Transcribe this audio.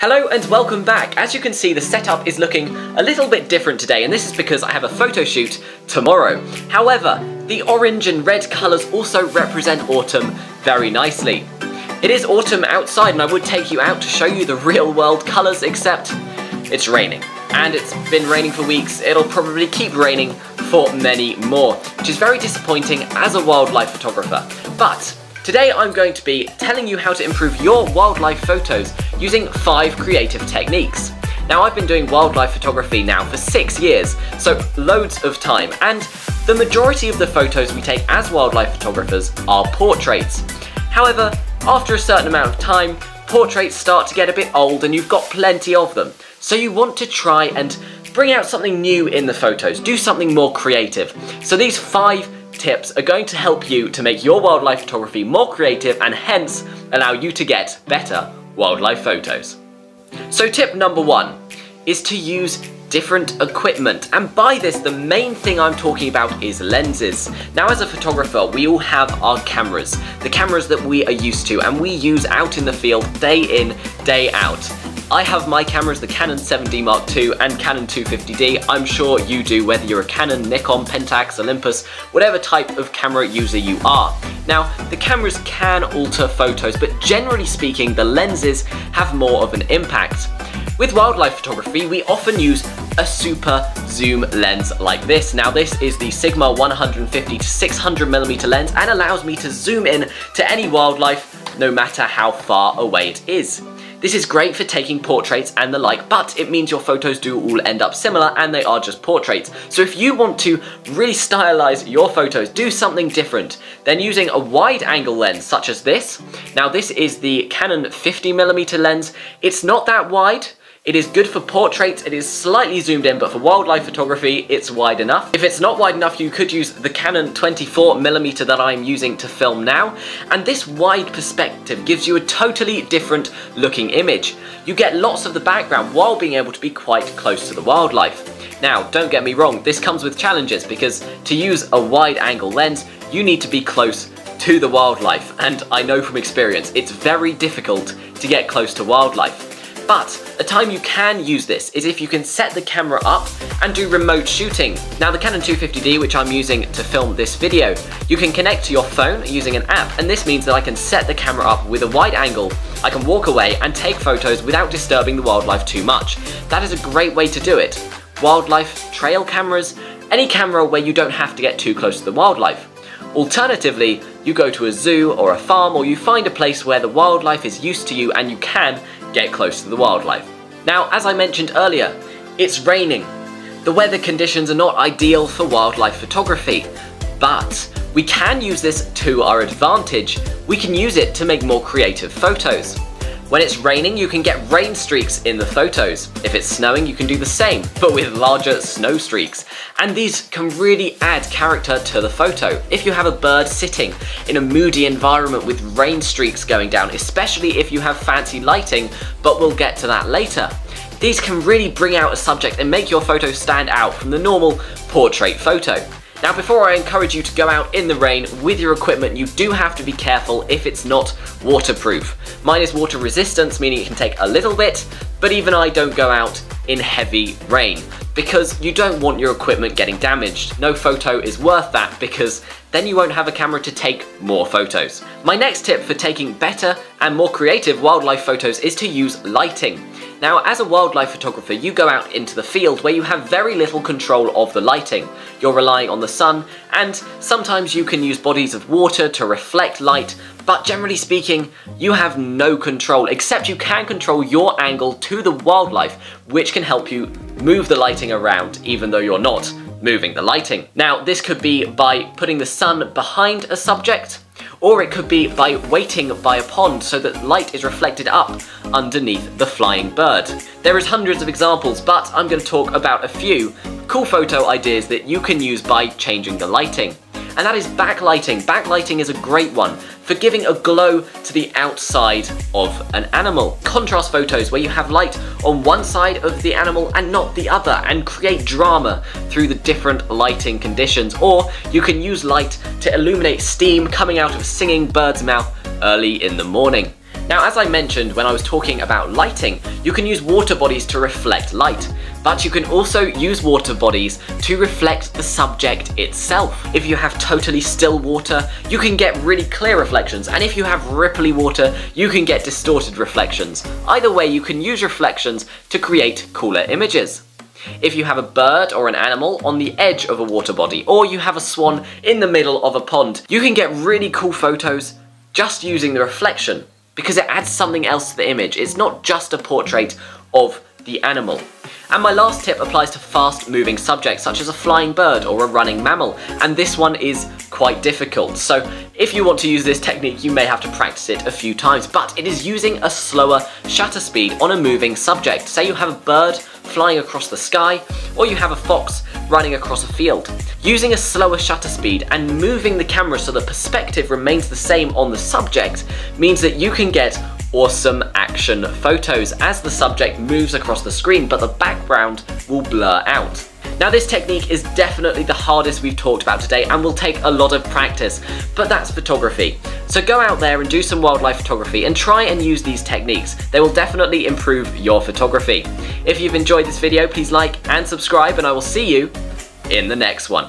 Hello and welcome back. As you can see, the setup is looking a little bit different today, and this is because I have a photo shoot tomorrow. However, the orange and red colours also represent autumn very nicely. It is autumn outside and I would take you out to show you the real world colours, except it's raining. And it's been raining for weeks. It'll probably keep raining for many more, which is very disappointing as a wildlife photographer. But today I'm going to be telling you how to improve your wildlife photos using 5 creative techniques. Now, I've been doing wildlife photography now for 6 years, so loads of time, and the majority of the photos we take as wildlife photographers are portraits. However, after a certain amount of time, portraits start to get a bit old and you've got plenty of them. So you want to try and bring out something new in the photos, do something more creative. So these 5 tips are going to help you to make your wildlife photography more creative and hence allow you to get better wildlife photos. So tip number 1 is to use different equipment, and by this the main thing I'm talking about is lenses. Now, as a photographer, we all have our cameras, the cameras that we are used to and we use out in the field day in, day out. I have my cameras, the Canon 7D Mark II and Canon 250D. I'm sure you do, whether you're a Canon, Nikon, Pentax, Olympus, whatever type of camera user you are. Now, the cameras can alter photos, but generally speaking, the lenses have more of an impact. With wildlife photography, we often use a super zoom lens like this. Now, this is the Sigma 150-600mm lens and allows me to zoom in to any wildlife, no matter how far away it is. This is great for taking portraits and the like, but it means your photos do all end up similar and they are just portraits. So if you want to really stylize your photos, do something different, then using a wide angle lens such as this. Now, this is the Canon 50mm lens. It's not that wide. It is good for portraits, it is slightly zoomed in, but for wildlife photography, it's wide enough. If it's not wide enough, you could use the Canon 24mm that I'm using to film now, and this wide perspective gives you a totally different looking image. You get lots of the background while being able to be quite close to the wildlife. Now, don't get me wrong, this comes with challenges, because to use a wide angle lens, you need to be close to the wildlife, and I know from experience, it's very difficult to get close to wildlife. But a time you can use this is if you can set the camera up and do remote shooting. Now, the Canon 250D, which I'm using to film this video, you can connect to your phone using an app, and this means that I can set the camera up with a wide angle. I can walk away and take photos without disturbing the wildlife too much. That is a great way to do it. Wildlife, trail cameras, any camera where you don't have to get too close to the wildlife. Alternatively, you go to a zoo or a farm, or you find a place where the wildlife is used to you and you can get close to the wildlife. Now, as I mentioned earlier, it's raining. The weather conditions are not ideal for wildlife photography, but we can use this to our advantage. We can use it to make more creative photos. When it's raining, you can get rain streaks in the photos. If it's snowing, you can do the same, but with larger snow streaks. And these can really add character to the photo. If you have a bird sitting in a moody environment with rain streaks going down, especially if you have fancy lighting, but we'll get to that later. These can really bring out a subject and make your photo stand out from the normal portrait photo. Now, before I encourage you to go out in the rain with your equipment, you do have to be careful if it's not waterproof. Mine is water resistance, meaning it can take a little bit, but even I don't go out in heavy rain because you don't want your equipment getting damaged. No photo is worth that because then you won't have a camera to take more photos. My next tip for taking better and more creative wildlife photos is to use lighting. Now, as a wildlife photographer, you go out into the field where you have very little control of the lighting. You're relying on the sun, and sometimes you can use bodies of water to reflect light, but generally speaking, you have no control, except you can control your angle to the wildlife, which can help you move the lighting around even though you're not moving the lighting. Now, this could be by putting the sun behind a subject, or it could be by waiting by a pond so that light is reflected up underneath the flying bird. There is hundreds of examples, but I'm going to talk about a few cool photo ideas that you can use by changing the lighting. And that is backlighting. Backlighting is a great one for giving a glow to the outside of an animal. Contrast photos where you have light on one side of the animal and not the other, and create drama through the different lighting conditions. Or you can use light to illuminate steam coming out of a singing bird's mouth early in the morning. Now, as I mentioned when I was talking about lighting, you can use water bodies to reflect light, but you can also use water bodies to reflect the subject itself. If you have totally still water, you can get really clear reflections, and if you have ripply water, you can get distorted reflections. Either way, you can use reflections to create cooler images. If you have a bird or an animal on the edge of a water body, or you have a swan in the middle of a pond, you can get really cool photos just using the reflection, because it adds something else to the image. It's not just a portrait of the animal. And my last tip applies to fast-moving subjects, such as a flying bird or a running mammal, and this one is quite difficult. So if you want to use this technique, you may have to practice it a few times, but it is using a slower shutter speed on a moving subject. Say you have a bird flying across the sky, or you have a fox running across a field. Using a slower shutter speed and moving the camera so the perspective remains the same on the subject means that you can get awesome action photos as the subject moves across the screen, but the background will blur out. Now, this technique is definitely the hardest we've talked about today and will take a lot of practice, but that's photography. So go out there and do some wildlife photography and try and use these techniques. They will definitely improve your photography. If you've enjoyed this video, please like and subscribe, and I will see you in the next one.